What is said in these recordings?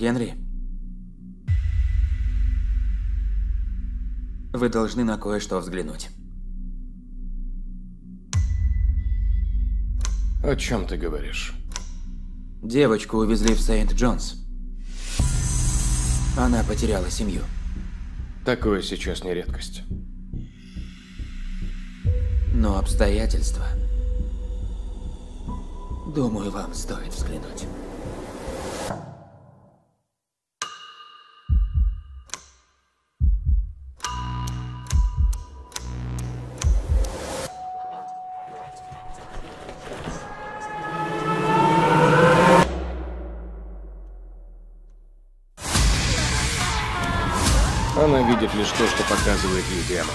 Генри, вы должны на кое-что взглянуть. О чем ты говоришь? Девочку увезли в Сент-Джонс. Она потеряла семью. Такое сейчас не редкость. Но обстоятельства... Думаю, вам стоит взглянуть. Она видит лишь то, что показывает ей демон.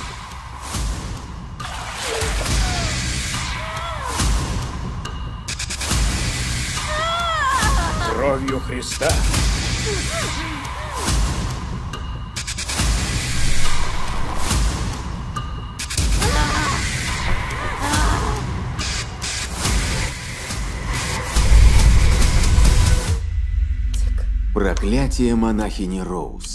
Кровью Христа. Проклятие монахини Роуз.